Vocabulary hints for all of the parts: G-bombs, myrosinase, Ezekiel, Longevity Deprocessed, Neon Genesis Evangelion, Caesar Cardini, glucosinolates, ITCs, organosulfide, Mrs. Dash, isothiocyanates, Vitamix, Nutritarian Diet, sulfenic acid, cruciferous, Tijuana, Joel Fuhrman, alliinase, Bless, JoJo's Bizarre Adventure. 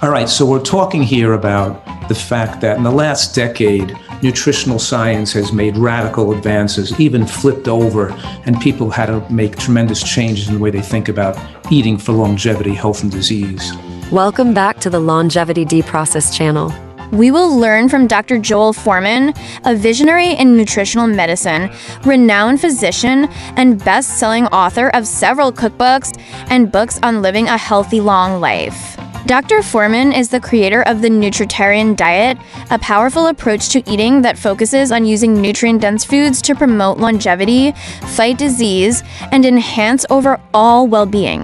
All right, so we're talking here about the fact that in the last decade, nutritional science has made radical advances, even flipped over, and people had to make tremendous changes in the way they think about eating for longevity, health, and disease. Welcome back to the Longevity Deprocessed channel. We will learn from Dr. Joel Fuhrman, a visionary in nutritional medicine, renowned physician, and best-selling author of several cookbooks and books on living a healthy, long life. Dr. Fuhrman is the creator of the Nutritarian Diet, a powerful approach to eating that focuses on using nutrient-dense foods to promote longevity, fight disease, and enhance overall well-being.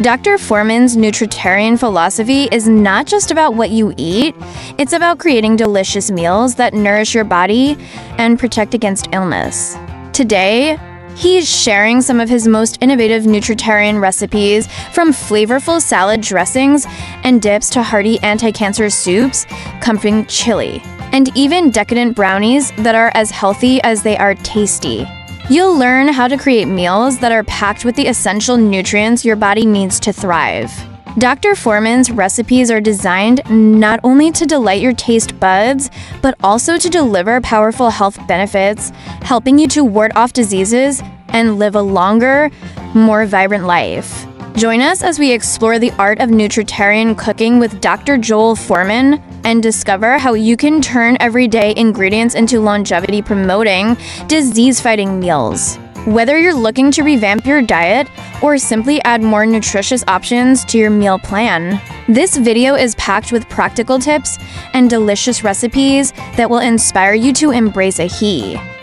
Dr. Fuhrman's Nutritarian philosophy is not just about what you eat, it's about creating delicious meals that nourish your body and protect against illness. Today, he's sharing some of his most innovative nutritarian recipes, from flavorful salad dressings and dips to hearty anti-cancer soups, comforting chili, and even decadent brownies that are as healthy as they are tasty. You'll learn how to create meals that are packed with the essential nutrients your body needs to thrive. Dr. Fuhrman's recipes are designed not only to delight your taste buds, but also to deliver powerful health benefits, helping you to ward off diseases and live a longer, more vibrant life. Join us as we explore the art of nutritarian cooking with Dr. Joel Fuhrman and discover how you can turn everyday ingredients into longevity-promoting, disease-fighting meals. Whether you're looking to revamp your diet or simply add more nutritious options to your meal plan, this video is packed with practical tips and delicious recipes that will inspire you to embrace a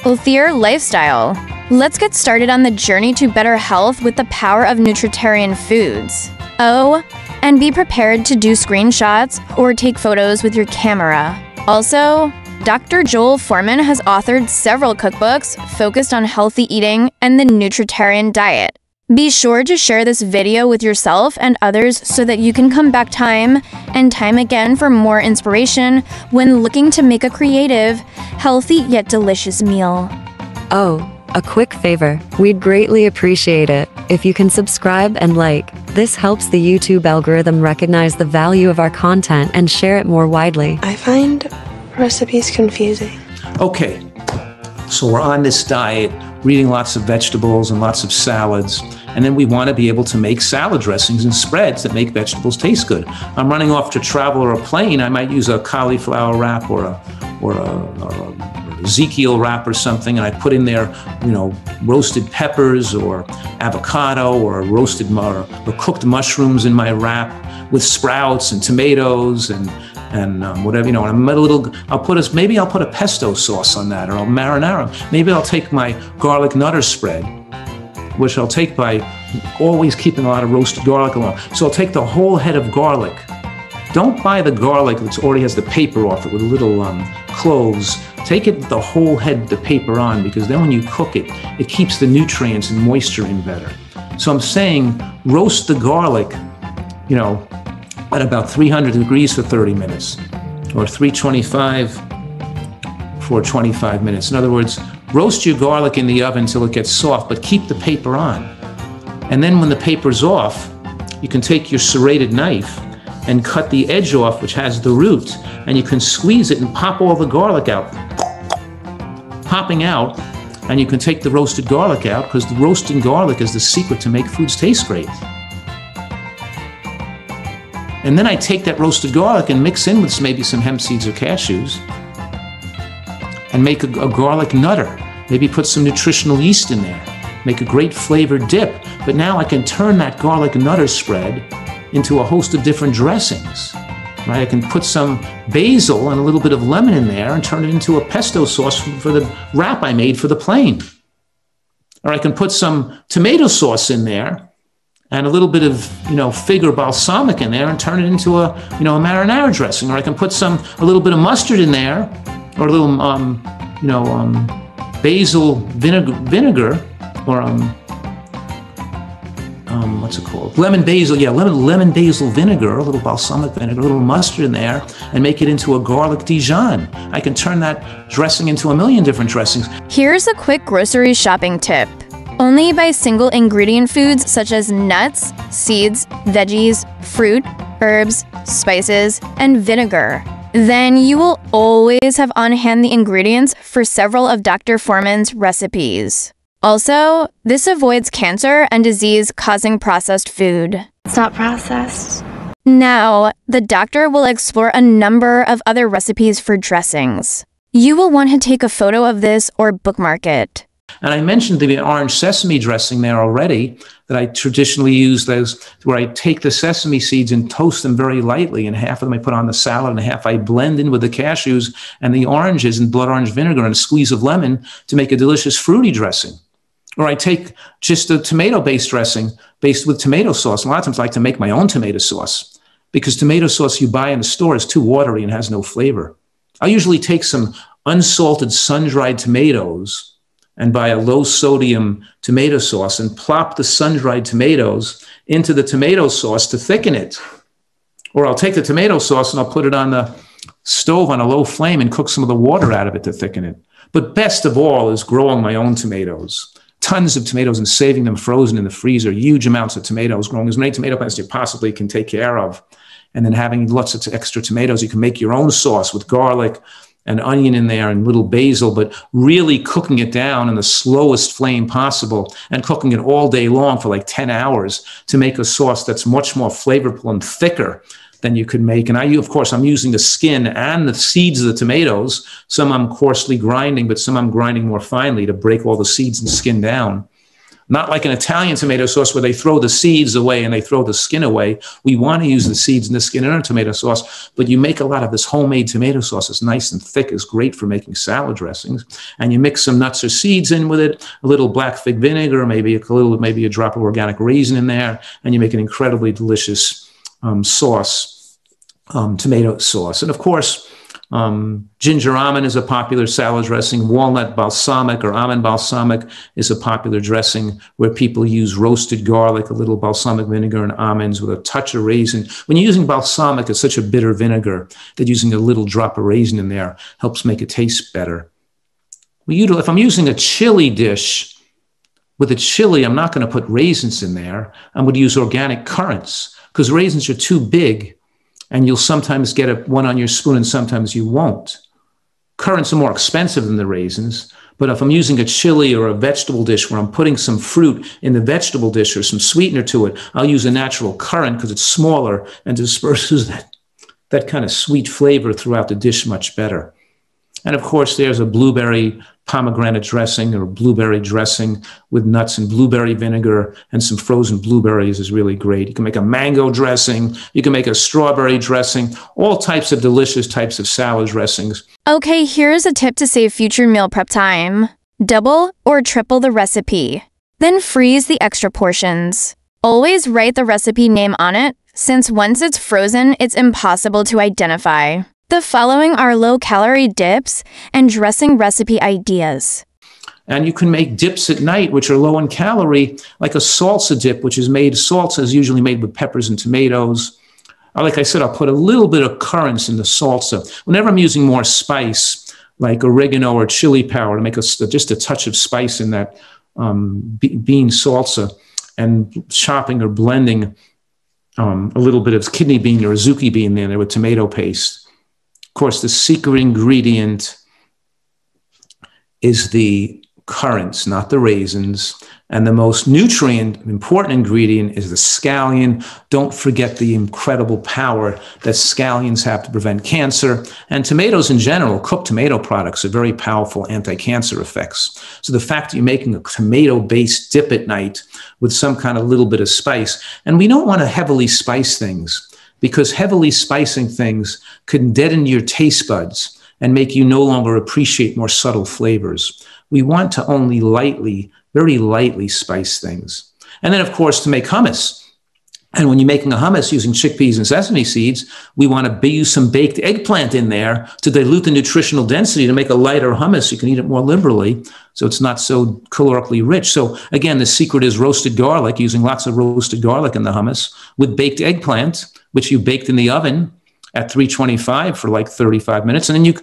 healthier lifestyle. Let's get started on the journey to better health with the power of nutritarian foods. Oh, and be prepared to do screenshots or take photos with your camera. Also, Dr. Joel Fuhrman has authored several cookbooks focused on healthy eating and the nutritarian diet. Be sure to share this video with yourself and others so that you can come back time and time again for more inspiration when looking to make a creative, healthy yet delicious meal. Oh, a quick favor. We'd greatly appreciate it if you can subscribe and like. This helps the YouTube algorithm recognize the value of our content and share it more widely. I find recipes confusing. Okay, so we're on this diet, reading lots of vegetables and lots of salads, and then we want to be able to make salad dressings and spreads that make vegetables taste good. I'm running off to travel or a plane, I might use a cauliflower wrap or a Ezekiel wrap or something, and I put in there, you know, roasted peppers or avocado or cooked mushrooms in my wrap with sprouts and tomatoes and whatever, you know, and maybe I'll put a pesto sauce on that, or I'll marinara. Maybe I'll take my garlic nutter spread, which I'll take by always keeping a lot of roasted garlic along. So I'll take the whole head of garlic. Don't buy the garlic that already has the paper off it with little cloves. Take it the whole head with the paper on, because then when you cook it, it keeps the nutrients and moisture in better. So I'm saying roast the garlic, you know, at about 300 degrees for 30 minutes, or 325 for 25 minutes. In other words, roast your garlic in the oven until it gets soft, but keep the paper on. And then when the paper's off, you can take your serrated knife and cut the edge off, which has the root, and you can squeeze it and pop all the garlic out. Popping out, and you can take the roasted garlic out, because the roasting garlic is the secret to make foods taste great. And then I take that roasted garlic and mix in with maybe some hemp seeds or cashews and make a garlic nutter. Maybe put some nutritional yeast in there. Make a great flavored dip. But now I can turn that garlic nutter spread into a host of different dressings. Right? I can put some basil and a little bit of lemon in there and turn it into a pesto sauce for the wrap I made for the plane. Or I can put some tomato sauce in there and a little bit of, you know, fig or balsamic in there and turn it into a, you know, a marinara dressing. Or I can put a little bit of mustard in there, or a little, basil vinegar, or lemon basil vinegar, a little balsamic vinegar, a little mustard in there, and make it into a garlic Dijon. I can turn that dressing into a million different dressings. Here's a quick grocery shopping tip. Only buy single ingredient foods such as nuts, seeds, veggies, fruit, herbs, spices, and vinegar. Then you will always have on hand the ingredients for several of Dr. Fuhrman's recipes. Also, this avoids cancer and disease-causing processed food. It's not processed. Now, the doctor will explore a number of other recipes for dressings. You will want to take a photo of this or bookmark it. And I mentioned the orange sesame dressing there already, that I traditionally use those where I take the sesame seeds and toast them very lightly, and half of them I put on the salad and half I blend in with the cashews and the oranges and blood orange vinegar and a squeeze of lemon to make a delicious fruity dressing. Or I take just a tomato-based dressing based with tomato sauce. A lot of times I like to make my own tomato sauce because tomato sauce you buy in the store is too watery and has no flavor. I usually take some unsalted sun-dried tomatoes and buy a low-sodium tomato sauce and plop the sun-dried tomatoes into the tomato sauce to thicken it. Or I'll take the tomato sauce and I'll put it on the stove on a low flame and cook some of the water out of it to thicken it. But best of all is growing my own tomatoes. Tons of tomatoes and saving them frozen in the freezer, huge amounts of tomatoes, growing as many tomato plants as you possibly can take care of. And then having lots of extra tomatoes, you can make your own sauce with garlic, an onion in there and little basil, but really cooking it down in the slowest flame possible and cooking it all day long for like 10 hours to make a sauce that's much more flavorful and thicker than you could make. And I, of course, I'm using the skin and the seeds of the tomatoes. Some I'm coarsely grinding, but some I'm grinding more finely to break all the seeds and skin down. Not like an Italian tomato sauce where they throw the seeds away and they throw the skin away. We want to use the seeds and the skin in our tomato sauce, but you make a lot of this homemade tomato sauce. It's nice and thick. It's great for making salad dressings. And you mix some nuts or seeds in with it, a little black fig vinegar, maybe a drop of organic raisin in there, and you make an incredibly delicious tomato sauce. And of course, ginger almond is a popular salad dressing. Walnut balsamic or almond balsamic is a popular dressing where people use roasted garlic, a little balsamic vinegar, and almonds with a touch of raisin. When you're using balsamic, it's such a bitter vinegar that using a little drop of raisin in there helps make it taste better. If I'm using a chili dish with a chili, I'm not going to put raisins in there. I'm going to use organic currants because raisins are too big. And you'll sometimes get one on your spoon and sometimes you won't. Currants are more expensive than the raisins, but if I'm using a chili or a vegetable dish where I'm putting some fruit in the vegetable dish or some sweetener to it, I'll use a natural currant because it's smaller and disperses that kind of sweet flavor throughout the dish much better. And of course, there's a blueberry pomegranate dressing or blueberry dressing with nuts and blueberry vinegar and some frozen blueberries is really great. You can make a mango dressing. You can make a strawberry dressing, all types of delicious types of salad dressings. Okay, here's a tip to save future meal prep time. Double or triple the recipe. Then freeze the extra portions. Always write the recipe name on it, since once it's frozen, it's impossible to identify. The following are low-calorie dips and dressing recipe ideas. And you can make dips at night, which are low in calorie, like a salsa dip, which is made, salsa is usually made with peppers and tomatoes. Like I said, I'll put a little bit of currants in the salsa. Whenever I'm using more spice, like oregano or chili powder, to make just a touch of spice in that bean salsa and chopping or blending a little bit of kidney bean or zucchini bean in there with tomato paste. Of course, the secret ingredient is the currants, not the raisins. And the most important ingredient is the scallion. Don't forget the incredible power that scallions have to prevent cancer. And tomatoes in general, cooked tomato products are very powerful anti-cancer effects. So the fact that you're making a tomato-based dip at night with some kind of little bit of spice, and we don't want to heavily spice things, because heavily spicing things can deaden your taste buds and make you no longer appreciate more subtle flavors. We want to only lightly, very lightly spice things. And then, of course, to make hummus. And when you're making a hummus using chickpeas and sesame seeds, we want to use some baked eggplant in there to dilute the nutritional density to make a lighter hummus. You can eat it more liberally, so it's not so calorically rich. So again, the secret is roasted garlic, using lots of roasted garlic in the hummus with baked eggplant, which you baked in the oven at 325 for like 35 minutes. And then you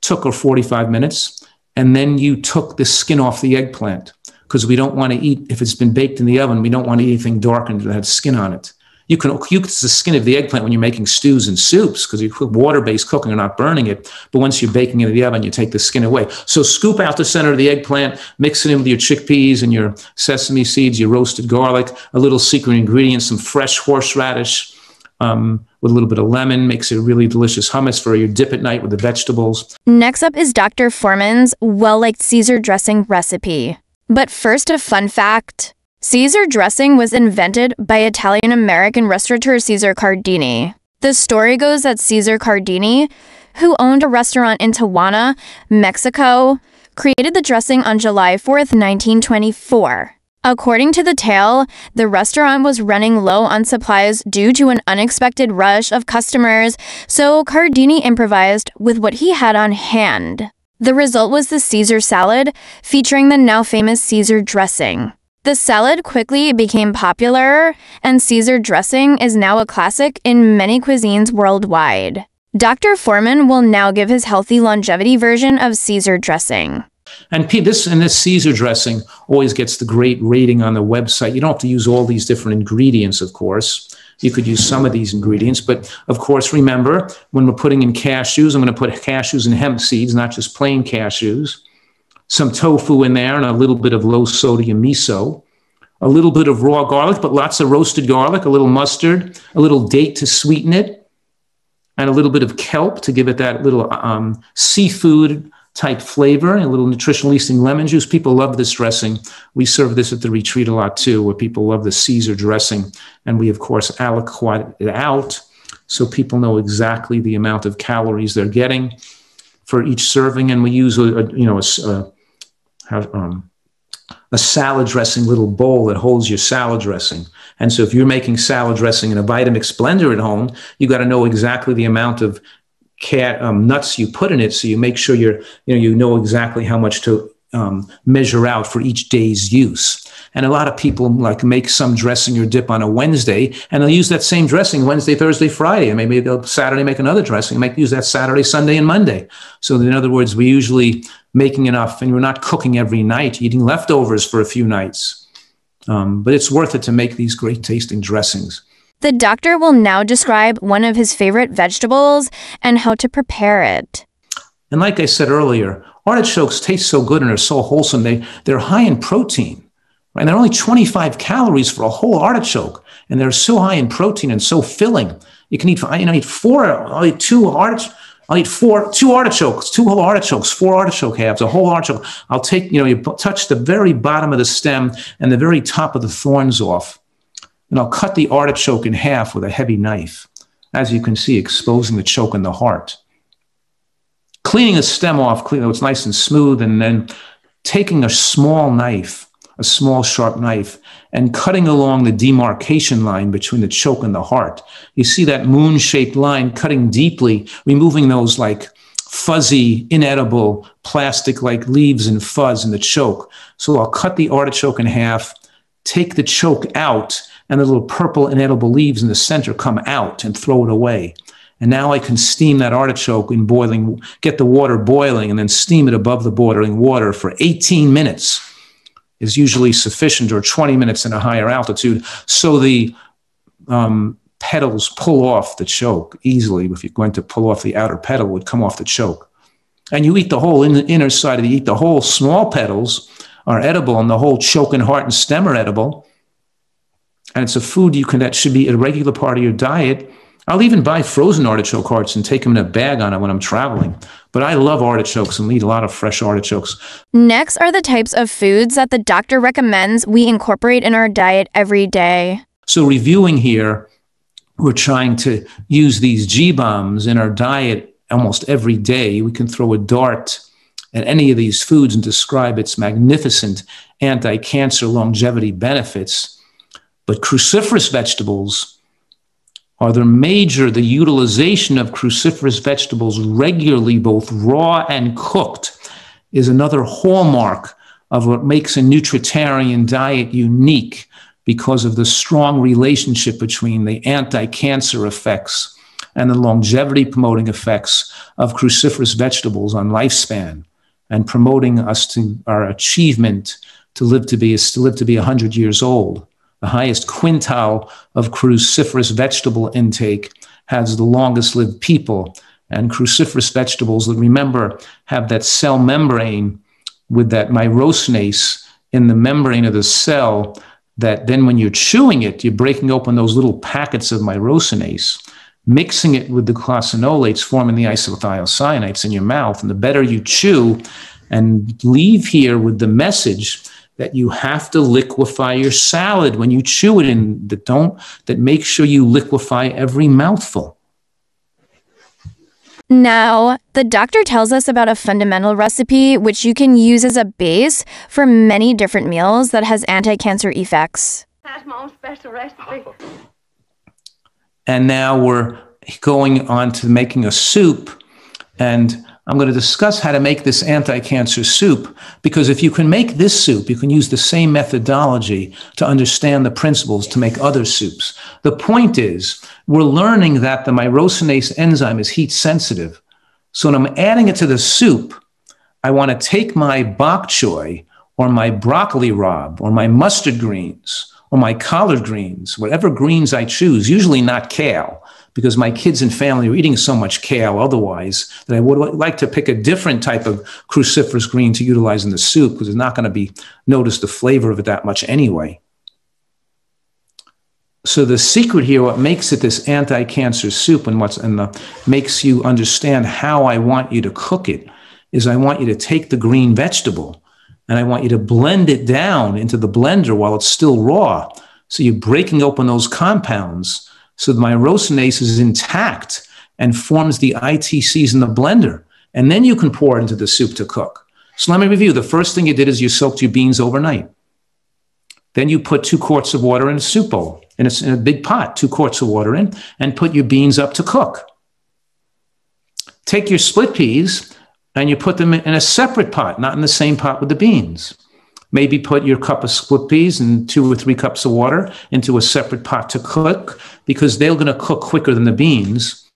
took, or 45 minutes, and then you took the skin off the eggplant because we don't want to eat, if it's been baked in the oven, we don't want to eat anything darkened that has skin on it. You can use the skin of the eggplant when you're making stews and soups because you put water-based cooking, you're not burning it. But once you're baking it in the oven, you take the skin away. So scoop out the center of the eggplant, mix it in with your chickpeas and your sesame seeds, your roasted garlic, a little secret ingredient, some fresh horseradish with a little bit of lemon, makes it a really delicious hummus for your dip at night with the vegetables. Next up is Dr. Fuhrman's well-liked Caesar dressing recipe. But first, a fun fact. Caesar dressing was invented by Italian-American restaurateur Caesar Cardini. The story goes that Caesar Cardini, who owned a restaurant in Tijuana, Mexico, created the dressing on July 4th, 1924. According to the tale, the restaurant was running low on supplies due to an unexpected rush of customers, so Cardini improvised with what he had on hand. The result was the Caesar salad, featuring the now-famous Caesar dressing. The salad quickly became popular, and Caesar dressing is now a classic in many cuisines worldwide. Dr. Fuhrman will now give his healthy longevity version of Caesar dressing. And this Caesar dressing always gets the great rating on the website. You don't have to use all these different ingredients, of course. You could use some of these ingredients, but of course, remember, when we're putting in cashews, I'm going to put cashews and hemp seeds, not just plain cashews. Some tofu in there and a little bit of low-sodium miso, a little bit of raw garlic, but lots of roasted garlic, a little mustard, a little date to sweeten it, and a little bit of kelp to give it that little seafood-type flavor, and a little nutritional-yeasting lemon juice. People love this dressing. We serve this at the retreat a lot, too, where people love the Caesar dressing, and we, of course, aliquot it out so people know exactly the amount of calories they're getting for each serving, and we use a salad dressing little bowl that holds your salad dressing. And so if you're making salad dressing in a Vitamix blender at home, you got to know exactly the amount of nuts you put in it, so you make sure you know exactly how much to measure out for each day's use. And a lot of people like make some dressing or dip on a Wednesday, and they'll use that same dressing Wednesday, Thursday, Friday, and maybe they'll Saturday make another dressing. They might use that Saturday, Sunday, and Monday. So in other words, we're usually making enough, and we're not cooking every night, eating leftovers for a few nights. But it's worth it to make these great tasting dressings. The doctor will now describe one of his favorite vegetables and how to prepare it. And like I said earlier, artichokes taste so good and are so wholesome. They're high in protein, right? And they're only 25 calories for a whole artichoke, and they're so high in protein and so filling. You can eat, I'll eat two artichokes, two whole artichokes, four artichoke halves, a whole artichoke. I'll take, you touch the very bottom of the stem and the very top of the thorns off, and I'll cut the artichoke in half with a heavy knife, as you can see, exposing the choke in the heart. Cleaning the stem off, so it's nice and smooth, and then taking a small knife, a small sharp knife, and cutting along the demarcation line between the choke and the heart. You see that moon-shaped line, cutting deeply, removing those like fuzzy, inedible, plastic-like leaves and fuzz in the choke. So I'll cut the artichoke in half, take the choke out, and the little purple inedible leaves in the center come out, and throw it away. And now I can steam that artichoke in boiling, get the water boiling, and then steam it above the boiling water for 18 minutes is usually sufficient, or 20 minutes in a higher altitude. So the petals pull off the choke easily. If you're going to pull off the outer petal, it would come off the choke. And you eat the whole inner side of it. You eat the whole small petals are edible, and the whole choke and heart and stem are edible. And it's a food you can, that should be a regular part of your diet. I'll even buy frozen artichoke hearts and take them in a bag on it when I'm traveling. But I love artichokes and eat a lot of fresh artichokes. Next are the types of foods that the doctor recommends we incorporate in our diet every day. So reviewing here, we're trying to use these G-bombs in our diet almost every day. We can throw a dart at any of these foods and describe its magnificent anti-cancer longevity benefits. But cruciferous vegetables are the utilization of cruciferous vegetables regularly, both raw and cooked, is another hallmark of what makes a nutritarian diet unique because of the strong relationship between the anti-cancer effects and the longevity-promoting effects of cruciferous vegetables on lifespan, and promoting us to our achievement to live to be 100 years old. The highest quintile of cruciferous vegetable intake has the longest lived people. And cruciferous vegetables that, remember, have that cell membrane with that myrosinase in the membrane of the cell, that then when you're chewing it, you're breaking open those little packets of myrosinase, mixing it with the glucosinolates, forming the isothiocyanates in your mouth. And the better you chew, and leave here with the message that you have to liquefy your salad when you chew it in, that make sure you liquefy every mouthful. Now, the doctor tells us about a fundamental recipe which you can use as a base for many different meals that has anti-cancer effects. That's my own special recipe. And now we're going on to making a soup, and I'm going to discuss how to make this anti-cancer soup, because if you can make this soup, you can use the same methodology to understand the principles to make other soups. The point is, we're learning that the myrosinase enzyme is heat sensitive. So when I'm adding it to the soup, I want to take my bok choy or my broccoli rabe or my mustard greens or my collard greens, whatever greens I choose, usually not kale, because my kids and family are eating so much kale otherwise that I would like to pick a different type of cruciferous green to utilize in the soup, because it's not going to be noticed the flavor of it that much anyway. So the secret here, what makes it this anti-cancer soup and makes you understand how I want you to cook it, is I want you to take the green vegetable and I want you to blend it down into the blender while it's still raw. So you're breaking open those compounds so the myrosinase is intact and forms the ITCs in the blender. And then you can pour it into the soup to cook. So let me review. The first thing you did is you soaked your beans overnight. Then you put 2 quarts of water in a soup bowl, and it's in a big pot, 2 quarts of water in, and put your beans up to cook. Take your split peas and you put them in a separate pot, not in the same pot with the beans. Maybe put your cup of split peas and 2 or 3 cups of water into a separate pot to cook, because they're going to cook quicker than the beans.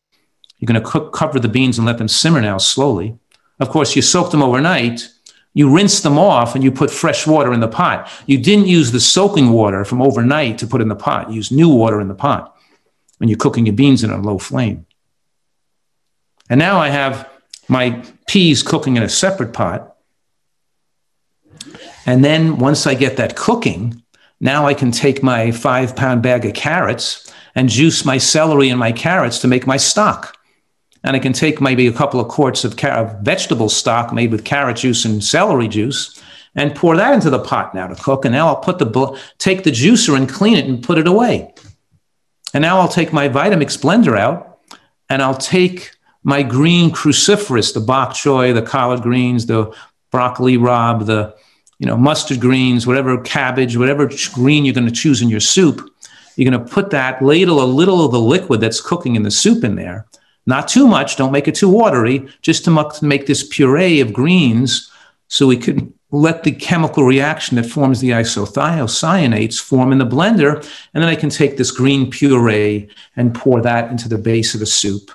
You're going to cover the beans and let them simmer now slowly. Of course, you soak them overnight. You rinse them off and you put fresh water in the pot. You didn't use the soaking water from overnight to put in the pot. You use new water in the pot when you're cooking your beans in a low flame. And now I have my peas cooking in a separate pot. And then once I get that cooking, now I can take my 5-pound bag of carrots and juice my celery and my carrots to make my stock. And I can take maybe a couple of quarts of vegetable stock made with carrot juice and celery juice and pour that into the pot now to cook. And now I'll put take the juicer and clean it and put it away. And now I'll take my Vitamix blender out and I'll take my green cruciferous, the bok choy, the collard greens, the broccoli rabe, the mustard greens, whatever cabbage, whatever green you're going to choose in your soup, you're going to put that, ladle a little of the liquid that's cooking in the soup in there. Not too much, don't make it too watery, just to make this puree of greens so we can let the chemical reaction that forms the isothiocyanates form in the blender. And then I can take this green puree and pour that into the base of the soup.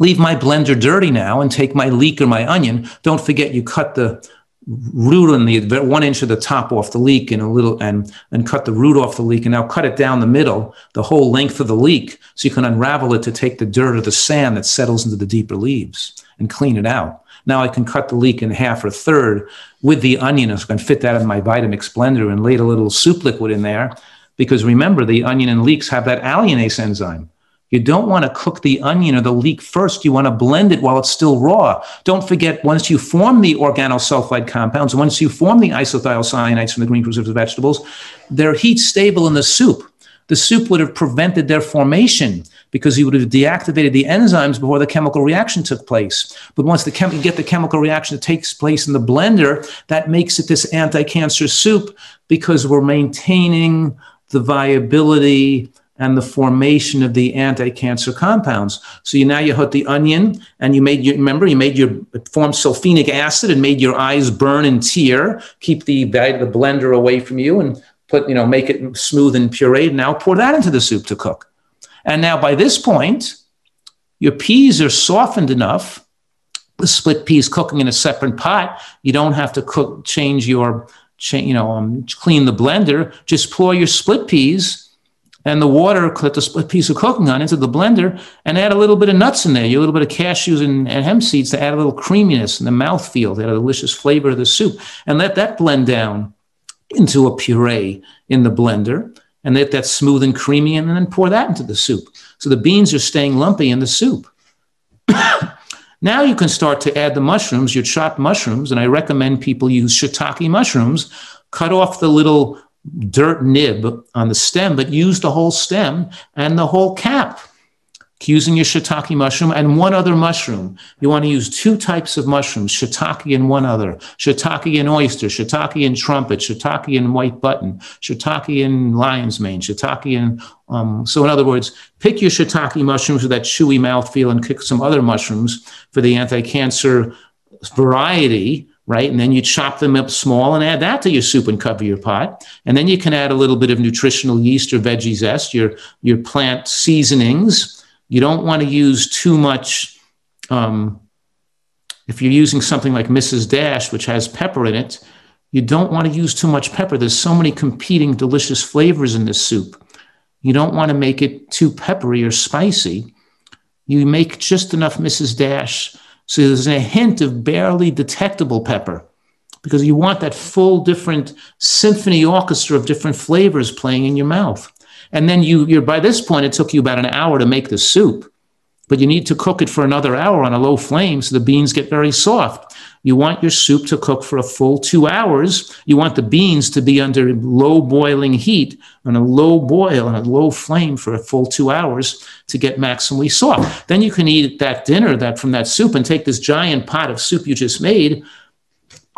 Leave my blender dirty now and take my leek or my onion. Don't forget you cut the root on the 1 inch of the top off the leek and a little and cut the root off the leek, and now cut it down the middle, the whole length of the leek, so you can unravel it to take the dirt or the sand that settles into the deeper leaves and clean it out. Now I can cut the leek in half or 1/3 with the onion, and I can fit that in my Vitamix blender and lay a little soup liquid in there, because remember, the onion and leeks have that alliinase enzyme. You don't want to cook the onion or the leek first. You want to blend it while it's still raw. Don't forget, once you form the organosulfide compounds, once you form the isothiocyanates from the green cruciferous vegetables, they're heat stable in the soup. The soup would have prevented their formation because you would have deactivated the enzymes before the chemical reaction took place. But once you get the chemical reaction that takes place in the blender, that makes it this anti-cancer soup, because we're maintaining the viability and the formation of the anti-cancer compounds. So now you put the onion and you formed sulfenic acid and made your eyes burn and tear, keep the blender away from you, and make it smooth and pureed. Now pour that into the soup to cook. And now by this point, your peas are softened enough, the split peas cooking in a separate pot. You don't have to change your clean the blender, just pour your split peas and the water that the split peas are cooking on into the blender and add a little bit of nuts in there, a little bit of cashews and hemp seeds to add a little creaminess in the mouthfeel, that delicious flavor to the soup, and let that blend down into a puree in the blender and let that smooth and creamy, and then pour that into the soup. So the beans are staying lumpy in the soup. Now you can start to add the mushrooms, your chopped mushrooms, and I recommend people use shiitake mushrooms. Cut off the little dirt nib on the stem, but use the whole stem and the whole cap using your shiitake mushroom and one other mushroom. You want to use two types of mushrooms, shiitake and one other, shiitake and oyster, shiitake and trumpet, shiitake and white button, shiitake and lion's mane, shiitake and... so in other words, pick your shiitake mushrooms with that chewy mouthfeel and pick some other mushrooms for the anti-cancer variety, right? And then you chop them up small and add that to your soup and cover your pot. And then you can add a little bit of nutritional yeast or veggie zest, your plant seasonings. You don't want to use too much. If you're using something like Mrs. Dash, which has pepper in it, you don't want to use too much pepper. There's so many competing delicious flavors in this soup. You don't want to make it too peppery or spicy. You make just enough Mrs. Dash so there's a hint of barely detectable pepper, because you want that full different symphony orchestra of different flavors playing in your mouth. And then you're by this point, it took you about an hour to make the soup, but you need to cook it for another hour on a low flame so the beans get very soft. You want your soup to cook for a full 2 hours. You want the beans to be under low boiling heat on a low boil and a low flame for a full 2 hours to get maximally soft. Then you can eat that dinner from that soup and take this giant pot of soup you just made,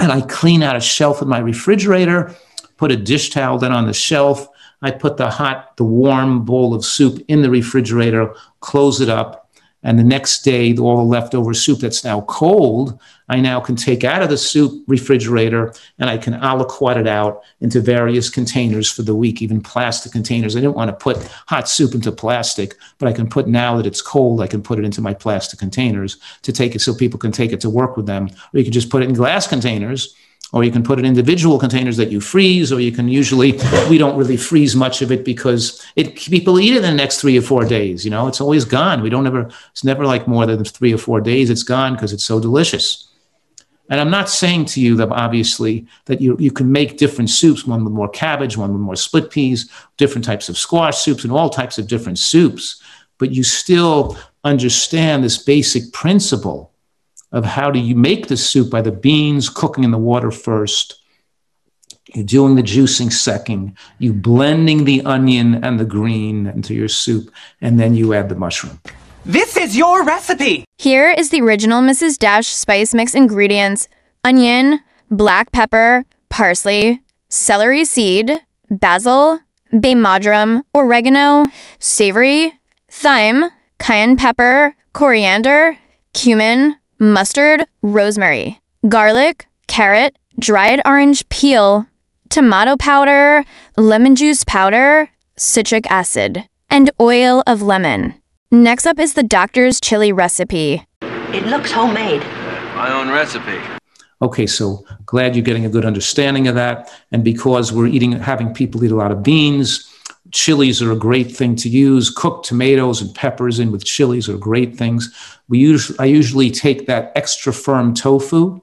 and I clean out a shelf in my refrigerator, put a dish towel down on the shelf, I put the warm bowl of soup in the refrigerator, close it up, and the next day, all the leftover soup that's now cold, I now can take out of the soup refrigerator and I can a la carte it out into various containers for the week, even plastic containers. I didn't want to put hot soup into plastic, but I can put, now that it's cold, I can put it into my plastic containers to take it so people can take it to work with them. Or you can just put it in glass containers, or you can put it in individual containers that you freeze, or you can we don't really freeze much of it because people eat it in the next 3 or 4 days. You know, it's always gone. It's never like more than 3 or 4 days. It's gone because it's so delicious. And I'm not saying to you that obviously that you can make different soups, one with more cabbage, one with more split peas, different types of squash soups and all types of different soups, but you still understand this basic principle of how do you make the soup by the beans cooking in the water first, you're doing the juicing second, you blending the onion and the green into your soup, and then you add the mushroom. This is your recipe! Here is the original Mrs. Dash spice mix ingredients: onion, black pepper, parsley, celery seed, basil, bay marjoram, oregano, savory, thyme, cayenne pepper, coriander, cumin, mustard, rosemary, garlic, carrot, dried orange peel, tomato powder, lemon juice powder, citric acid, and oil of lemon. Next up is the doctor's chili recipe. It looks homemade. My own recipe. Okay, so glad you're getting a good understanding of that. And because we're having people eat a lot of beans, chilies are a great thing to use. Cooked tomatoes and peppers in with chilies are great things. I usually take that extra firm tofu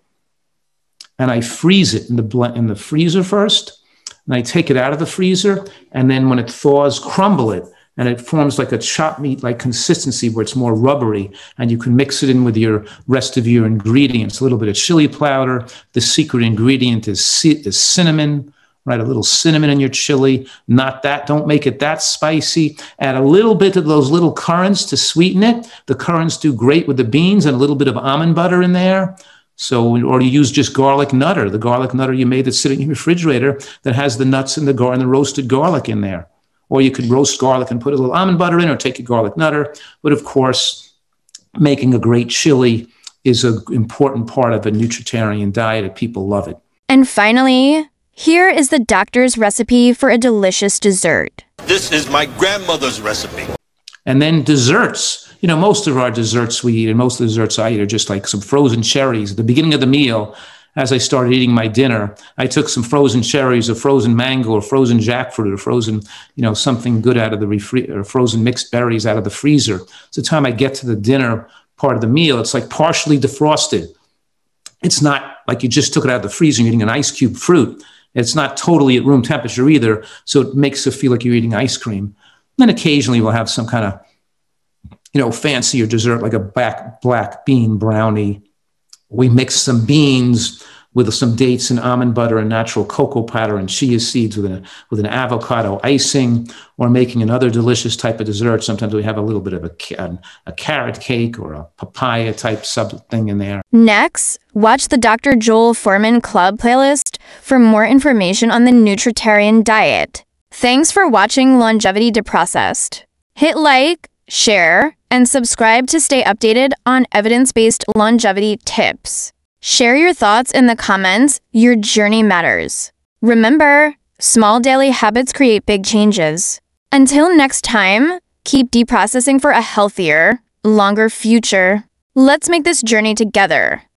and I freeze it in the freezer first. And I take it out of the freezer, and then when it thaws, crumble it. And it forms like a chopped meat-like consistency where it's more rubbery, and you can mix it in with your rest of your ingredients. A little bit of chili powder. The secret ingredient is cinnamon. Right, a little cinnamon in your chili, don't make it that spicy. Add a little bit of those little currants to sweeten it. The currants do great with the beans, and a little bit of almond butter in there. Or you use just garlic nutter, the garlic nutter you made that's sitting in your refrigerator that has the nuts and the roasted garlic in there. Or you could roast garlic and put a little almond butter in, or take a garlic nutter. But of course, making a great chili is an important part of a nutritarian diet, and people love it. And finally, here is the doctor's recipe for a delicious dessert. This is my grandmother's recipe. And then desserts. You know, most of our desserts we eat, and most of the desserts I eat, are just like some frozen cherries at the beginning of the meal. as I started eating my dinner, I took some frozen cherries or frozen mango or frozen jackfruit or frozen, something good out of the refrigerator, or frozen mixed berries out of the freezer. So the time I get to the dinner part of the meal, it's like partially defrosted. It's not like you just took it out of the freezer and you're eating an ice cube fruit. It's not totally at room temperature either, so it makes it feel like you're eating ice cream. And then occasionally we'll have some kind of, fancier dessert, like a black bean brownie. We mix some beans with some dates and almond butter and natural cocoa powder and chia seeds with an avocado icing, or making another delicious type of dessert. Sometimes we have a little bit of a carrot cake or a papaya type something in there. Next, watch the Dr. Joel Fuhrman Club playlist for more information on the Nutritarian diet. Thanks for watching Longevity Deprocessed. Hit like, share, and subscribe to stay updated on evidence-based longevity tips. Share your thoughts in the comments. Your journey matters. Remember, small daily habits create big changes. Until next time, keep deprocessing for a healthier, longer future. Let's make this journey together.